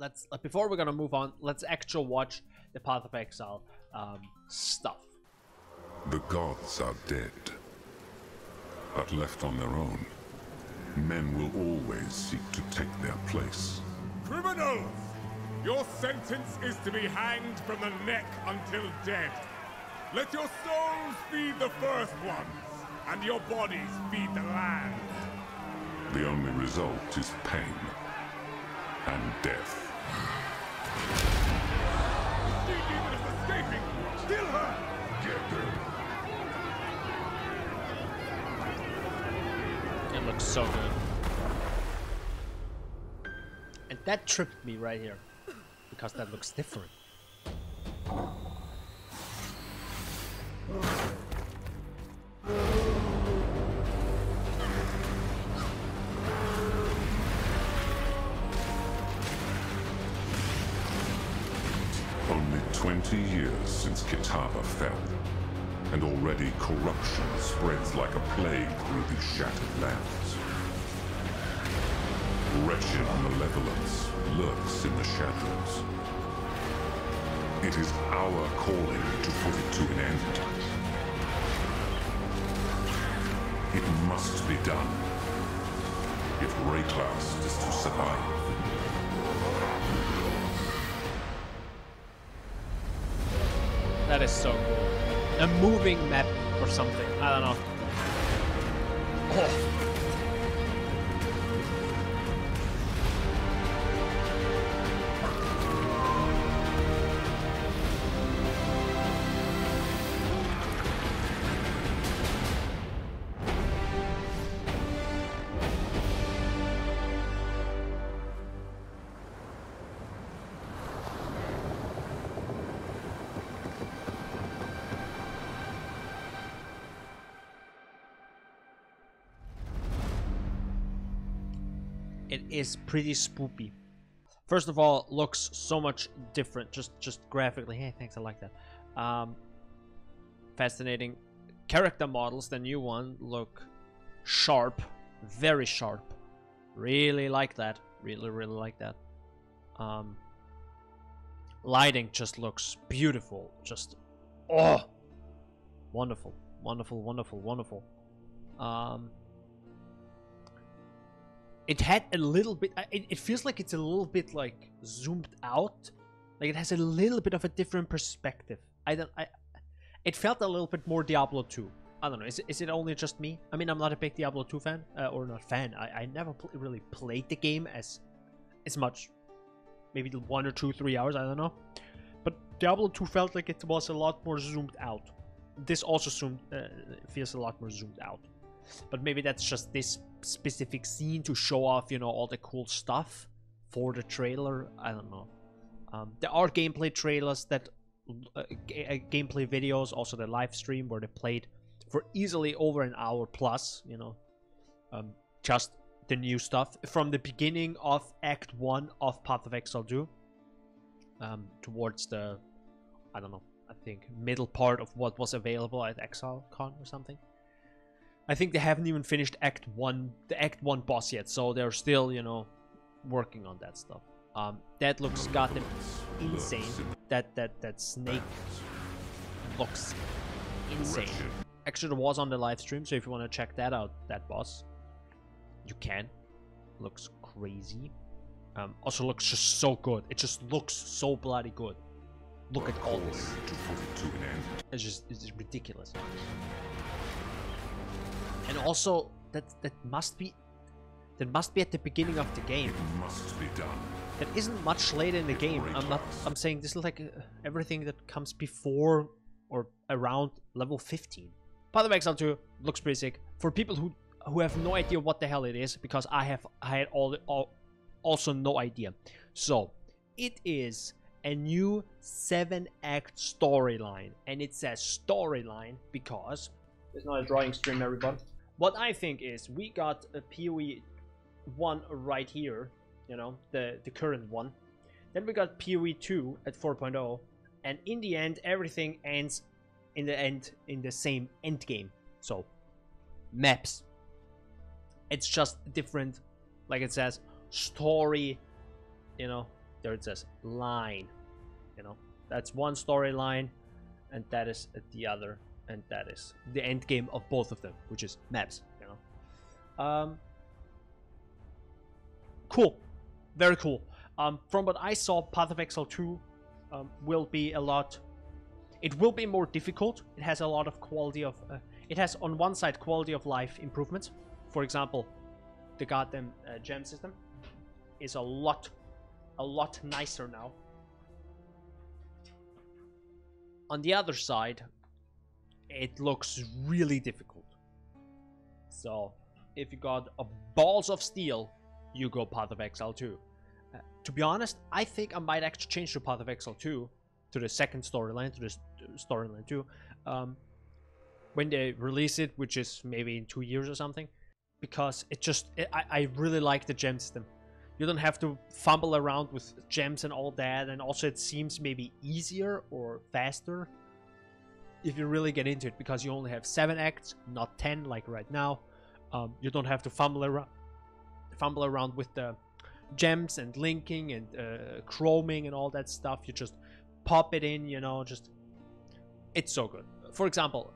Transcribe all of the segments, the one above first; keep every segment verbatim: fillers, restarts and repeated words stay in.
let's uh, before we're gonna move on, let's actually watch the Path of Exile um, stuff. The gods are dead, but left on their own, men will always seek to take their place. Criminals! Your sentence is to be hanged from the neck until dead. Let your souls feed the first ones, and your bodies feed the land. The only result is pain and death. She even is escaping! Kill her! Get her! It looks so good. And that tripped me right here, because that looks different. twenty years since Kitava fell, and already corruption spreads like a plague through these shattered lands. Wretched malevolence lurks in the shadows. It is our calling to put it to an end. It must be done, if Wraeclast is to survive. That is so cool. A moving map or something. I don't know. It is pretty spoopy. First of all, looks so much different, just just graphically. Hey, thanks, I like that. Um, fascinating. Character models, the new one, look sharp, very sharp. Really like that, really, really like that. Um, lighting just looks beautiful, just, oh! Wonderful, wonderful, wonderful, wonderful. Um... It had a little bit, it, it feels like it's a little bit like zoomed out. Like it has a little bit of a different perspective. I don't, I, it felt a little bit more Diablo two. I don't know, is, is it only just me? I mean, I'm not a big Diablo two fan, uh, or not fan. I, I never pl really played the game as, as much. Maybe one or two, three hours, I don't know. But Diablo two felt like it was a lot more zoomed out. This also zoomed, uh, feels a lot more zoomed out. But maybe that's just this specific scene to show off, you know, all the cool stuff for the trailer. I don't know. Um, there are gameplay trailers that uh, gameplay videos, also the live stream where they played for easily over an hour plus, you know, um, just the new stuff from the beginning of Act One of Path of Exile two um, towards the, I don't know, I think middle part of what was available at Exile Con or something. I think they haven't even finished Act one, the Act one boss yet, so they're still, you know, working on that stuff. Um, that looks goddamn insane. That that that snake looks insane. Actually, it was on the live stream, so if you want to check that out, that boss, you can. Looks crazy. Um, also looks just so good. It just looks so bloody good. Look at all this. It's just, it's just ridiculous. And also, that that must be that must be at the beginning of the game. It must be done. That isn't much later in the game. I'm not. I'm saying this is like everything that comes before or around level fifteen. Path of Exile two looks pretty sick. For people who who have no idea what the hell it is, because I have I had all, all also no idea. So it is a new seven act storyline, and it says storyline because it's not a drawing stream, everybody. What I think is, we got a P O E one right here, you know, the, the current one. Then we got P O E two at four point oh, and in the end, everything ends in the end in the same end game. So, maps. It's just different, like it says, story, you know, there it says line, you know, that's one storyline and that is the other, and that is the end game of both of them, which is maps, you know. Um cool, very cool. Um from what I saw, Path of Exile two um, will be a lot, it will be more difficult. It has a lot of quality of uh, it has on one side quality of life improvements. For example, the goddamn uh, gem system is a lot a lot nicer now. On the other side, it looks really difficult. So if you got a balls of steel, you go Path of Exile two. Uh, to be honest, I think I might actually change to Path of Exile two, to the second storyline, to the storyline two, um, when they release it, which is maybe in two years or something, because it just, it, I, I really like the gem system. You don't have to fumble around with gems and all that, and also it seems maybe easier or faster if you really get into it, because you only have seven acts, not ten like right now. Um, you don't have to fumble around, fumble around with the gems and linking and uh, chroming and all that stuff. You just pop it in, you know. Just, it's so good. For example,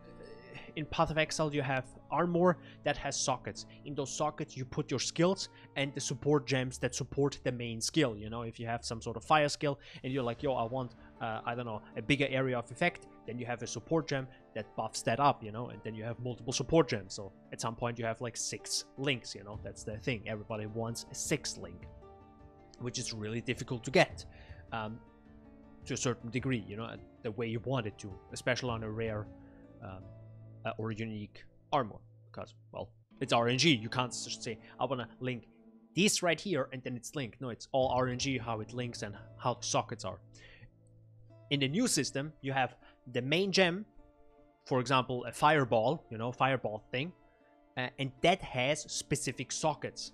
in Path of Exile you have armor that has sockets. In those sockets you put your skills and the support gems that support the main skill, you know. If you have some sort of fire skill and you're like, yo, I want uh, I don't know, a bigger area of effect, then you have a support gem that buffs that up, you know. And then you have multiple support gems, so at some point you have like six links, you know. That's the thing, everybody wants a six link, which is really difficult to get um, to a certain degree, you know, the way you want it to, especially on a rare um, uh, or unique armor, because, well, it's R N G. You can't just say, I want to link this right here and then it's linked. No, it's all R N G how it links and how the sockets are. In the new system, you have the main gem, for example, a fireball, you know, fireball thing, uh, and that has specific sockets.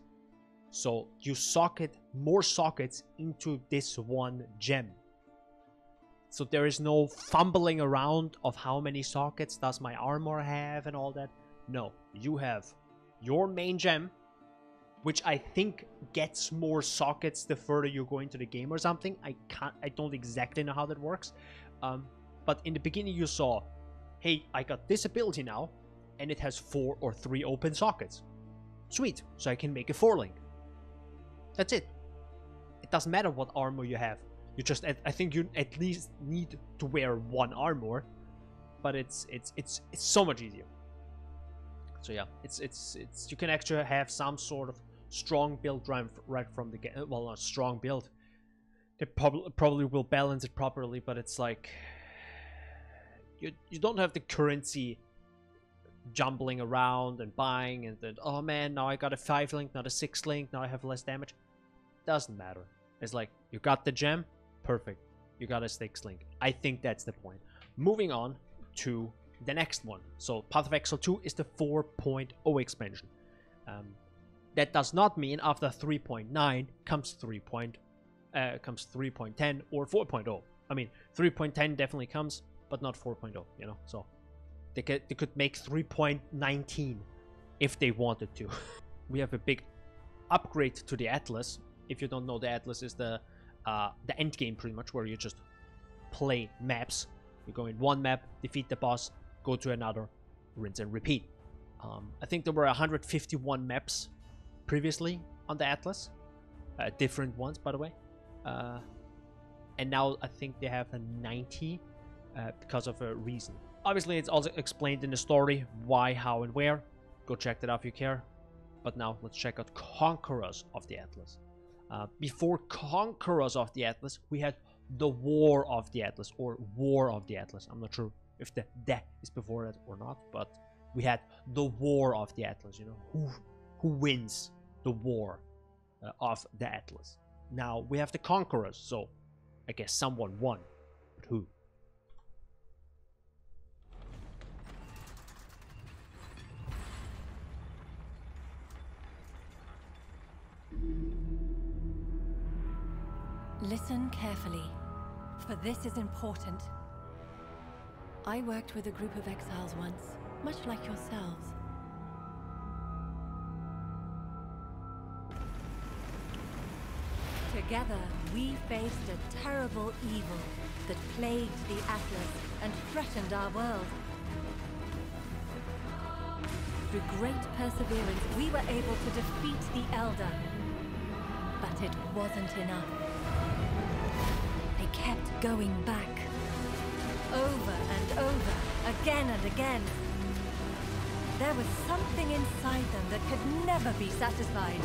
So you socket more sockets into this one gem. So there is no fumbling around of how many sockets does my armor have and all that. No, you have your main gem, which I think gets more sockets the further you go into the game or something. I can't, I don't exactly know how that works. Um, but in the beginning you saw, hey, I got this ability now, and it has four or three open sockets. Sweet, so I can make a four link. That's it. It doesn't matter what armor you have. You just, I think you at least need to wear one armor, but it's it's it's it's so much easier. So yeah, it's it's it's you can actually have some sort of strong build right from the game. Well, not strong build. They probably probably will balance it properly, but it's like you you don't have the currency jumbling around and buying and then, oh man, now I got a five link, not a six link, now I have less damage. Doesn't matter. It's like you got the gem. Perfect. You got a six link. I think that's the point. Moving on to the next one. So Path of Exile two is the four point oh expansion. Um, that does not mean after three point nine comes three point, uh, comes three point ten or four point oh. I mean, three point ten definitely comes, but not four point oh, you know. So they could, they could make three point nineteen if they wanted to. We have a big upgrade to the Atlas. If you don't know, the Atlas is the Uh, the end game, pretty much, where you just play maps. You go in one map, defeat the boss, go to another, rinse and repeat. Um, I think there were one hundred fifty-one maps previously on the Atlas, uh, different ones, by the way. Uh, and now I think they have a ninety uh, because of a reason. Obviously, it's also explained in the story why, how, and where. Go check that out if you care. But now let's check out Conquerors of the Atlas. Uh, before Conquerors of the Atlas, we had the War of the Atlas, or War of the Atlas. I'm not sure if the "de" is before that or not, but we had the War of the Atlas, you know, who who wins the war uh, of the Atlas. Now we have the Conquerors, so I guess someone won, but who? Listen carefully, for this is important. I worked with a group of exiles once, much like yourselves. To Together, we faced a terrible evil that plagued the Atlas and threatened our world. Through great perseverance, we were able to defeat the Elder. But it wasn't enough. They kept going back. Over and over, again and again. There was something inside them that could never be satisfied.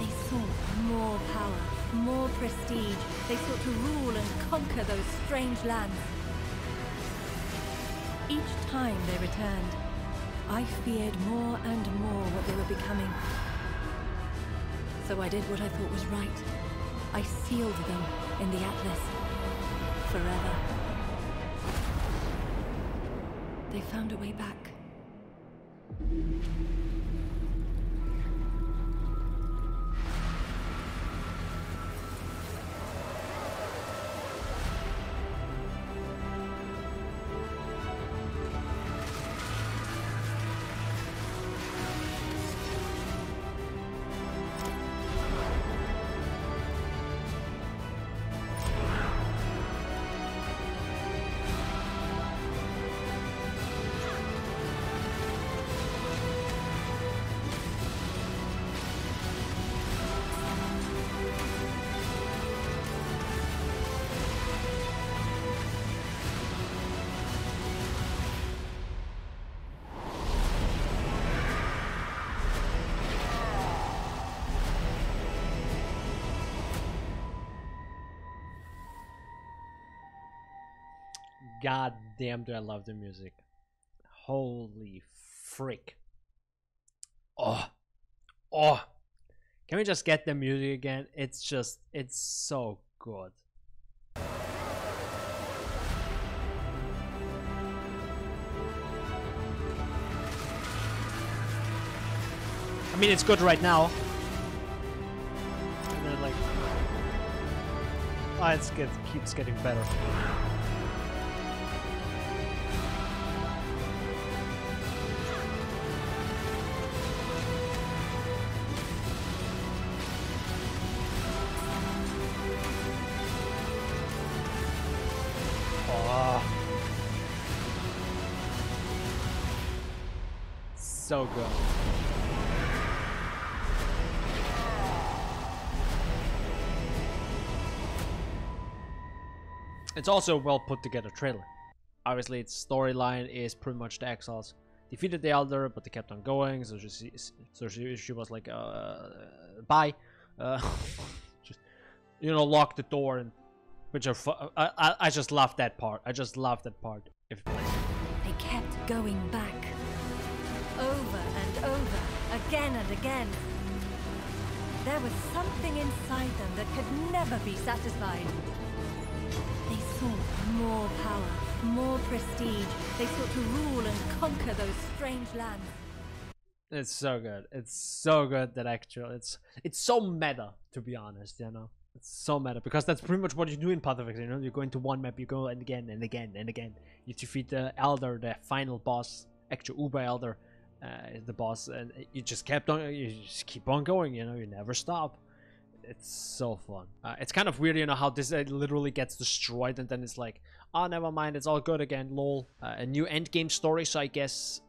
They sought more power, more prestige. They sought to rule and conquer those strange lands. Each time they returned, I feared more and more what they were becoming. So I did what I thought was right. I sealed them in the Atlas. Forever. They found a way back. God damn, do I love the music. Holy frick. Oh. Oh. Can we just get the music again? It's just, it's so good. I mean, it's good right now. And then like, oh, it's, it keeps getting better. So good. It's also a well put together trailer. Obviously, its storyline is pretty much the exiles defeated the Elder, but they kept on going. So she, so she, she was like, uh, "Bye," uh, just, you know, lock the door and. Which are, I, I, I just love that part. I just love that part. If they kept going back. Over and over, again and again. There was something inside them that could never be satisfied. They sought more power, more prestige. They sought to rule and conquer those strange lands. It's so good. It's so good that actual. It's it's so meta, to be honest. You know, it's so meta because that's pretty much what you do in Path of Exile. You know, you go into one map, you go and again and again and again. You defeat the Elder, the final boss, actual Uber Elder. Uh, the boss, and you just kept on, you just keep on going, you know, you never stop. It's so fun. Uh, it's kind of weird, you know, how this uh, literally gets destroyed and then it's like, oh, never mind, it's all good again, lol. Uh, a new endgame story, so I guess,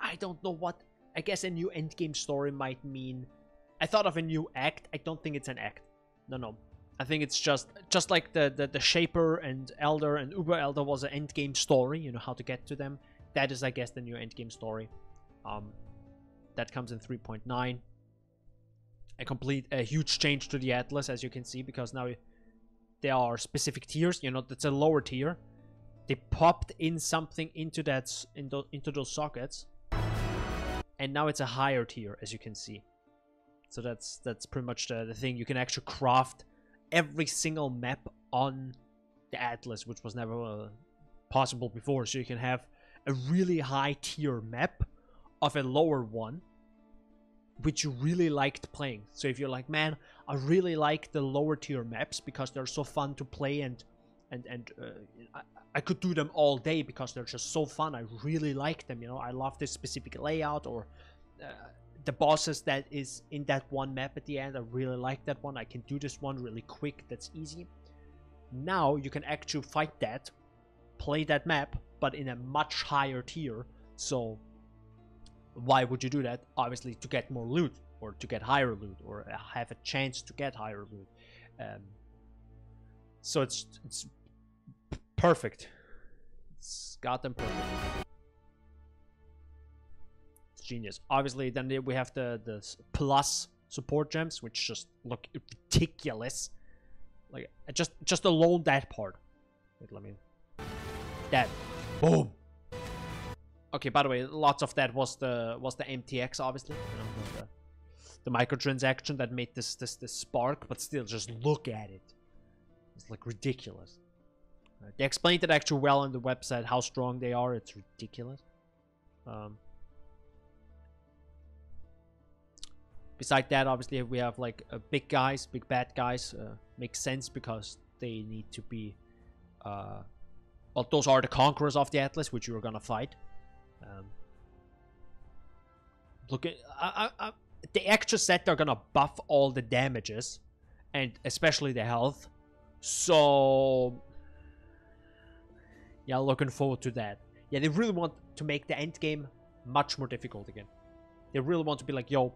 I don't know what, I guess a new endgame story might mean, I thought of a new act, I don't think it's an act. No, no, I think it's just, just like the, the, the Shaper and Elder and Uber Elder was an endgame story, you know, how to get to them. That is, I guess, the new endgame story. Um, that comes in three point nine. A complete, a huge change to the Atlas, as you can see, because now there are specific tiers. You know, that's a lower tier. They popped in something into that, into, into those sockets, and now it's a higher tier, as you can see. So that's that's pretty much the, the thing. You can actually craft every single map on the Atlas, which was never uh, possible before. So you can have a really high tier map of a lower one, which you really liked playing. So if you're like, man, I really like the lower tier maps because they're so fun to play, and and and uh, I, I could do them all day because they're just so fun. I really like them, you know, I love this specific layout, or uh, the bosses that is in that one map at the end, I really like that one. I can do this one really quick, that's easy. Now you can actually fight that, play that map, but in a much higher tier. So why would you do that? Obviously to get more loot, or to get higher loot, or have a chance to get higher loot. Um, so it's it's perfect. It's goddamn perfect. It's genius. Obviously, then we have the the plus support gems, which just look ridiculous. Like just just alone that part. Wait, let me. That. Boom. Okay. By the way, lots of that was the was the M T X, obviously. You know, the, the microtransaction that made this this this spark, but still, just look at it. It's like ridiculous. Uh, they explained it actually well on the website how strong they are. It's ridiculous. Um, beside that, obviously we have like uh, big guys, big bad guys. Uh, makes sense because they need to be. Uh, well, those are the Conquerors of the Atlas, which you are gonna fight. Um, look at I, I, I, they actually said they're gonna buff all the damages, and especially the health. So, yeah, looking forward to that. Yeah, they really want to make the end game much more difficult again. They really want to be like, yo,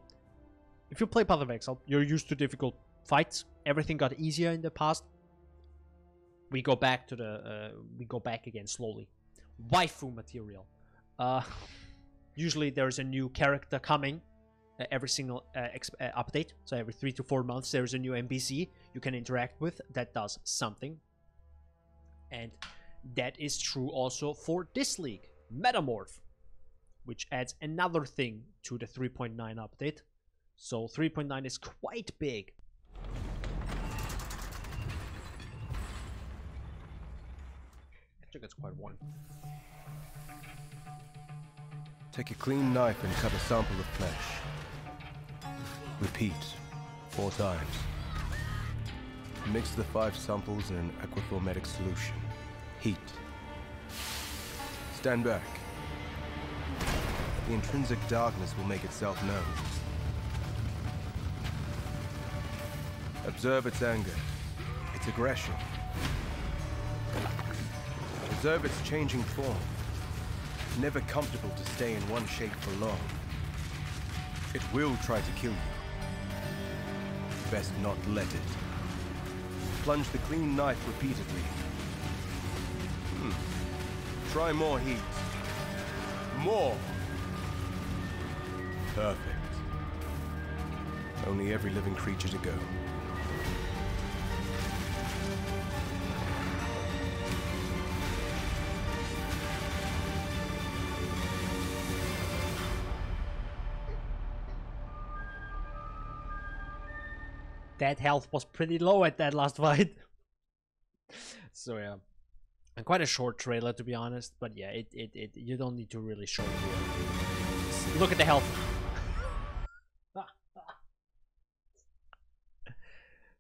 if you play Path of Exile, you're used to difficult fights. Everything got easier in the past. We go back to the, uh, we go back again slowly. Waifu material. Uh, usually there's a new character coming uh, every single uh, exp uh, update. So every three to four months, there's a new N P C you can interact with that does something. And that is true also for this league, Metamorph, which adds another thing to the three point nine update. So three point nine is quite big. I think it's quite warm. Take a clean knife and cut a sample of flesh. Repeat four times. Mix the five samples in an aquaphometic solution. Heat. Stand back. The intrinsic darkness will make itself known. Observe its anger, its aggression. Observe its changing form. Never comfortable to stay in one shape for long. It will try to kill you. Best not let it. Plunge the clean knife repeatedly. Try more heat. More! Perfect. Only every living creature to go. That health was pretty low at that last fight. So yeah. And quite a short trailer, to be honest, but yeah, it, it, it you don't need to really show it. Look at the health.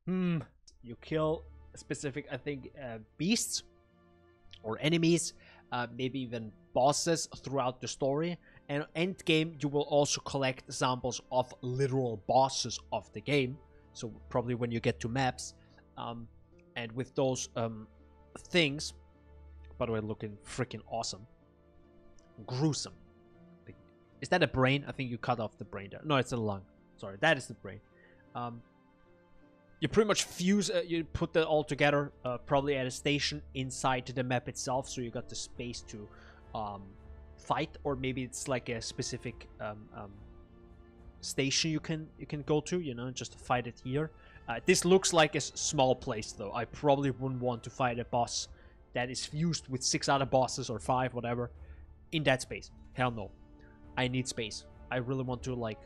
Hmm. You kill specific, I think, uh, beasts or enemies, uh, maybe even bosses throughout the story. And end game, you will also collect samples of literal bosses of the game. So probably when you get to maps, um, and with those um, things. By the way, looking freaking awesome. Gruesome. Is that a brain? I think you cut off the brain there. No, it's a lung. Sorry, that is the brain. Um, you pretty much fuse, uh, you put that all together, uh, probably at a station inside the map itself, so you got the space to um, fight, or maybe it's like a specific um, um, station you can you can go to, you know, just fight it here. Uh, this looks like a small place, though. I probably wouldn't want to fight a boss that is fused with six other bosses or five, whatever, in that space. Hell no. I need space. I really want to like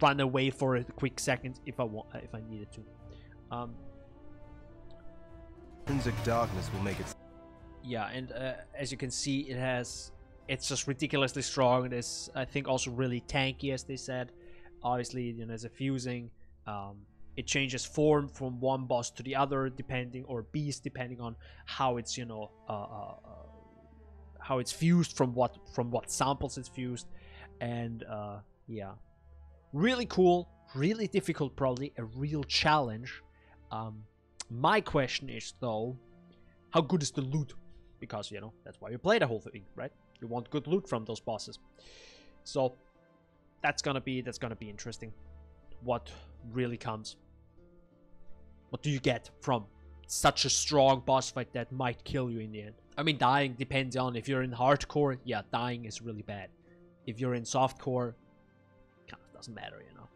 run away for a quick second if I want, if I needed to. Um, Intrinsic darkness will make it. Yeah, and uh, as you can see, it has. It's just ridiculously strong. It is, I think, also really tanky, as they said. Obviously, you know, as a fusing. Um, It changes form from one boss to the other, depending, or beast, depending on how it's, you know, uh, uh, how it's fused, from what from what samples it's fused, and uh, yeah, Really cool, really difficult, probably a real challenge. Um, my question is though, how good is the loot? Because, you know, that's why you play the whole thing, right? You want good loot from those bosses. So that's gonna be that's gonna be interesting. What really comes? What do you get from such a strong boss fight that might kill you in the end? I mean, dying depends on if you're in hardcore. Yeah, dying is really bad. If you're in softcore, kind of doesn't matter, you know.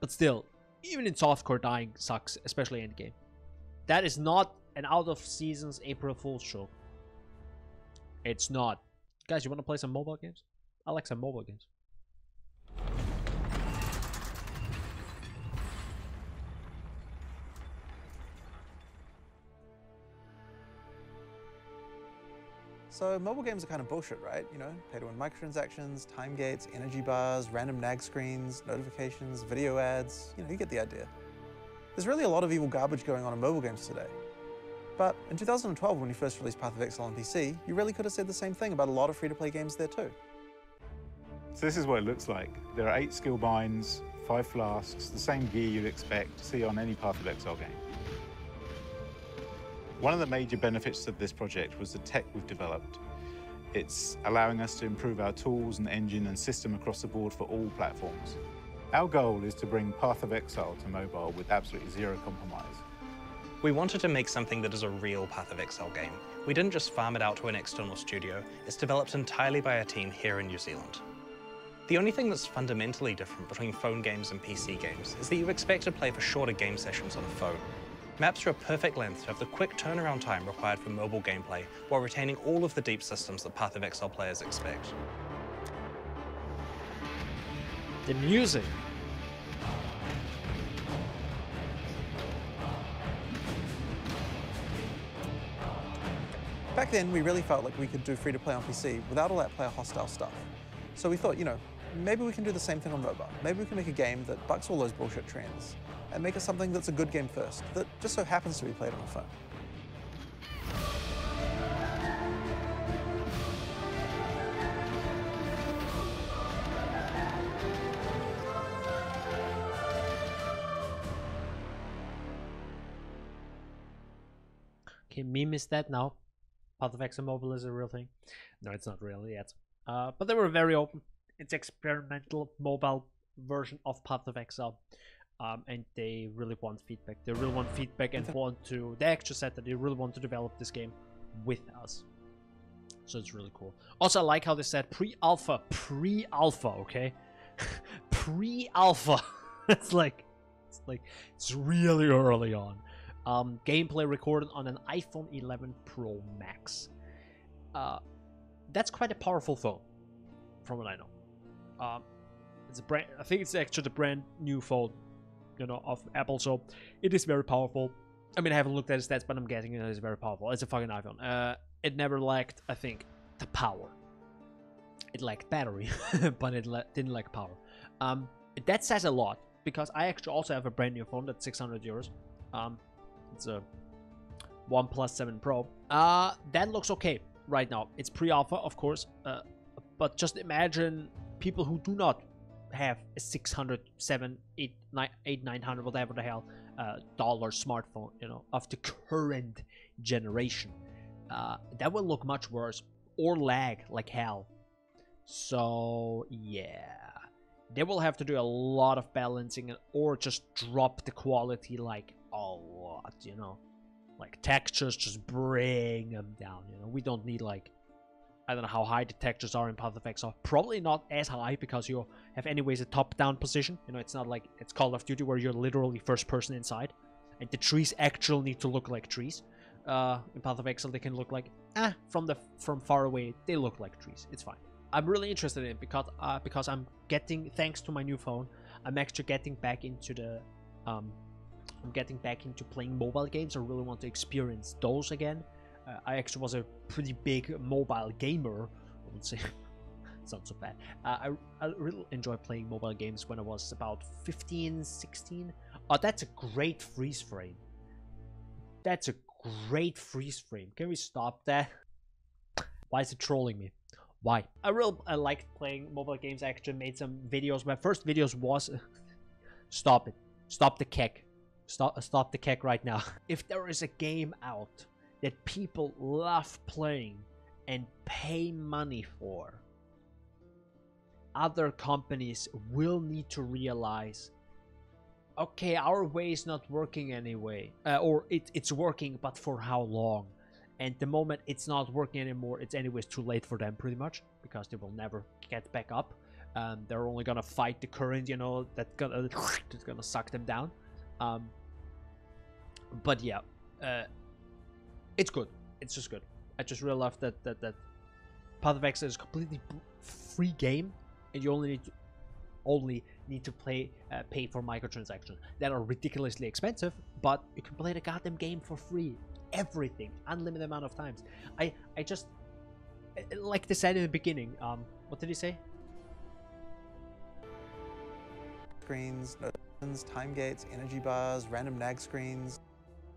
But still, even in softcore, dying sucks, especially endgame. That is not an out of seasons April Fool's joke. It's not. Guys, you want to play some mobile games? I like some mobile games. So mobile games are kind of bullshit, right? You know, pay-to-win microtransactions, time gates, energy bars, random nag screens, notifications, video ads. You know, you get the idea. There's really a lot of evil garbage going on in mobile games today. But in two thousand twelve, when you first released Path of Exile on P C, you really could have said the same thing about a lot of free-to-play games there too. So this is what it looks like. There are eight skill binds, five flasks, the same gear you'd expect to see on any Path of Exile game. One of the major benefits of this project was the tech we've developed. It's allowing us to improve our tools and engine and system across the board for all platforms. Our goal is to bring Path of Exile to mobile with absolutely zero compromise. We wanted to make something that is a real Path of Exile game. We didn't just farm it out to an external studio. It's developed entirely by a team here in New Zealand. The only thing that's fundamentally different between phone games and P C games is that you expect to play for shorter game sessions on a phone. Maps are a perfect length to have the quick turnaround time required for mobile gameplay while retaining all of the deep systems that Path of Exile players expect. The music. Back then, we really felt like we could do free-to-play on P C without all that player-hostile stuff. So we thought, you know, maybe we can do the same thing on mobile. Maybe we can make a game that bucks all those bullshit trends and make it something that's a good game first, that just so happens to be played on a phone. Okay, meme is that now. Path of Exile Mobile is a real thing. No, it's not real yet. Uh, but they were very open. It's experimental mobile version of Path of Exile. Um, and they really want feedback. They really want feedback and want to... They actually said that they really want to develop this game with us. So it's really cool. Also, I like how they said pre-alpha. Pre-alpha, okay? Pre-alpha. It's like... It's like... It's really early on. Um, gameplay recorded on an iPhone eleven Pro Max. Uh, that's quite a powerful phone, from what I know. Um, it's a brand... I think it's actually the brand new phone, you know, of Apple, so it is very powerful. I mean, I haven't looked at its stats, but I'm guessing it is very powerful. It's a fucking iPhone. Uh, it never lacked, I think, the power. It lacked battery, but it la didn't lack power. Um, that says a lot, because I actually also have a brand new phone that's six hundred euros. Um, it's a OnePlus seven Pro. Uh, that looks okay right now. It's pre-alpha, of course, uh, but just imagine people who do not have a six hundred, seven hundred, eight hundred, nine hundred, whatever the hell uh, dollar smartphone, you know, of the current generation. Uh, that will look much worse or lag like hell. So yeah, they will have to do a lot of balancing or just drop the quality like a lot, you know, like textures, just bring them down. You know, we don't need like, I don't know how high the textures are in Path of Exile. Probably not as high because you have anyways a top-down position. You know, it's not like it's Call of Duty where you're literally first person inside. And the trees actually need to look like trees. Uh, in Path of Exile, they can look like, ah, from the from far away, they look like trees. It's fine. I'm really interested in it because, uh, because I'm getting, thanks to my new phone, I'm actually getting back into the... Um, I'm getting back into playing mobile games. I really want to experience those again. Uh, I actually was a pretty big mobile gamer, I would say. It's not so bad. Uh, I, I really enjoy playing mobile games when I was about fifteen, sixteen. Oh, that's a great freeze frame. That's a great freeze frame. Can we stop that? Why is it trolling me? why. I really uh, liked playing mobile games. I actually made some videos. My first videos was stop it, stop the keck, stop stop the keck right now. If there is a game out that people love playing and pay money for, other companies will need to realize, okay, our way is not working anyway, uh, or it, it's working, but for how long? And the moment it's not working anymore, it's anyways too late for them, pretty much, because they will never get back up. Um, they're only gonna fight the current, you know, that's gonna, that's gonna suck them down. Um, but yeah, uh, it's good. It's just good. I just really love that that that Path of Exile is a completely free game, and you only need to, only need to play uh, pay for microtransactions that are ridiculously expensive, but you can play the goddamn game for free. Everything, unlimited amount of times. I I just like they said in the beginning. Um, what did he say? Screens, notifications, time gates, energy bars, random nag screens.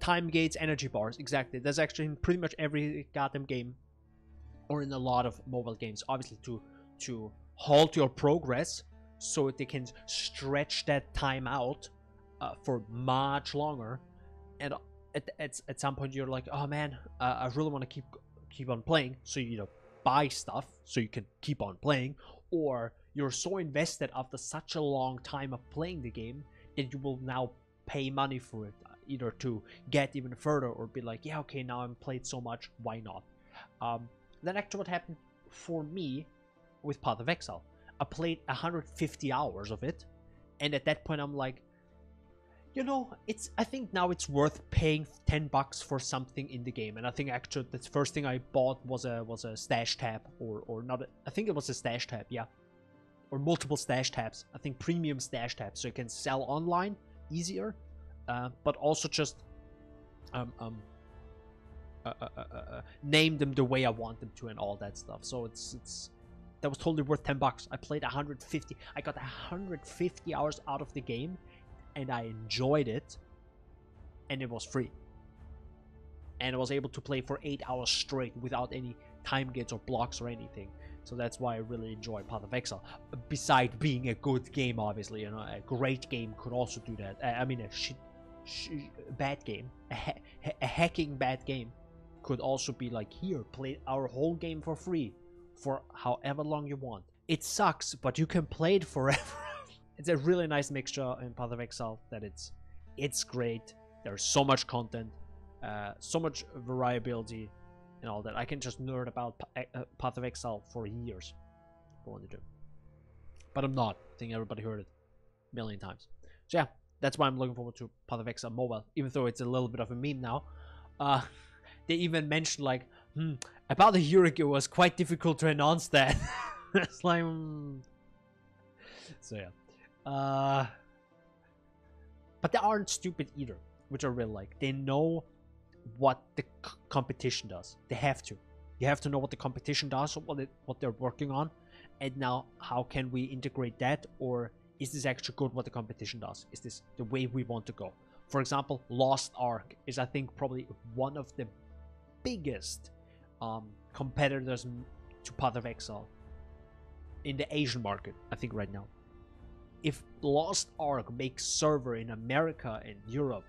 Time gates, energy bars, exactly. That's actually in pretty much every goddamn game, or in a lot of mobile games. Obviously, to to halt your progress so they can stretch that time out uh, for much longer. And At, at, at some point you're like, oh man, uh, I really want to keep keep on playing, so you know, buy stuff so you can keep on playing, or you're so invested after such a long time of playing the game that you will now pay money for it, either to get even further or be like, yeah, okay, now I've played so much, why not? Um, then actually what happened for me with Path of Exile, I played one hundred fifty hours of it, and at that point I'm like, you know, it's, I think now it's worth paying ten bucks for something in the game. And I think actually the first thing I bought was a was a stash tab, or or not a, I think it was a stash tab, yeah, or multiple stash tabs. I think premium stash tabs, so you can sell online easier, uh, but also just um um uh, uh, uh, uh, name them the way I want them to and all that stuff. So it's it's that was totally worth ten bucks. I played one hundred fifty. I got one hundred fifty hours out of the game. And I enjoyed it, and it was free, and I was able to play for eight hours straight without any time gates or blocks or anything. So that's why I really enjoy Path of Exile. Beside being a good game, obviously, you know, a great game could also do that. I mean, a shit, shit bad game, a, ha a hacking bad game, could also be like, here, play our whole game for free, for however long you want. It sucks, but you can play it forever. It's a really nice mixture in Path of Exile that it's it's great. There's so much content, uh, so much variability and all that. I can just nerd about Path of Exile for years if I wanted to. But I'm not. I think everybody heard it a million times. So yeah, that's why I'm looking forward to Path of Exile Mobile, even though it's a little bit of a meme now. Uh, they even mentioned like, hmm, about a year ago it was quite difficult to announce that. It's like, mm. So yeah. Uh, but they aren't stupid either, which I really like. They know what the c competition does. They have to. You have to know what the competition does, what it, what they're working on, and now how can we integrate that? Or is this actually good? What the competition does? Is this the way we want to go? For example, Lost Ark is, I think, probably one of the biggest um, competitors to Path of Exile in the Asian market, I think, right now. If Lost Ark makes server in America and Europe,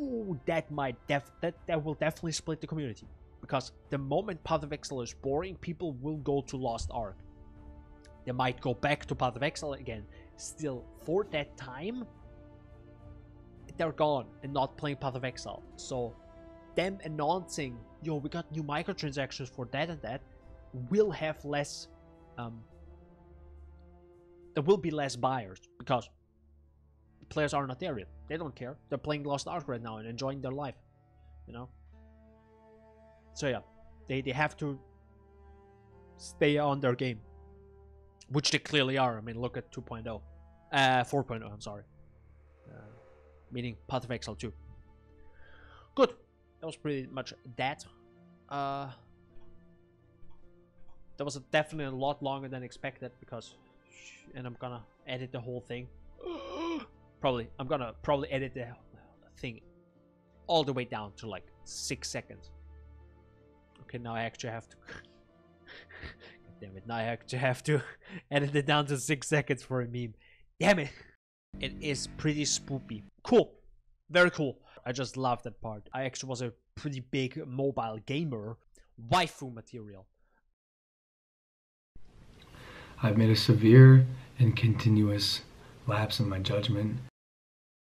ooh, that might def that that will definitely split the community, because the moment Path of Exile is boring, people will go to Lost Ark. They might go back to Path of Exile again. Still, for that time, they're gone and not playing Path of Exile. So, them announcing, yo, we got new microtransactions for that and that, will have less. Um, There will be less buyers because players are not there yet. They don't care. They're playing Lost Ark right now and enjoying their life, you know. So yeah, they they have to stay on their game, which they clearly are. I mean, look at two point oh, uh, four point oh. I'm sorry, uh, meaning Path of Exile two. Good. That was pretty much that. Uh, that was definitely a lot longer than expected because. And I'm gonna edit the whole thing. Probably, I'm gonna probably edit the thing all the way down to like six seconds. Okay, now I actually have to Damn it, now I actually have to edit it down to six seconds for a meme. Damn it! It is pretty spoopy. Cool. Very cool. I just love that part. I actually was a pretty big mobile gamer. Waifu material. I've made a severe and continuous lapse in my judgment.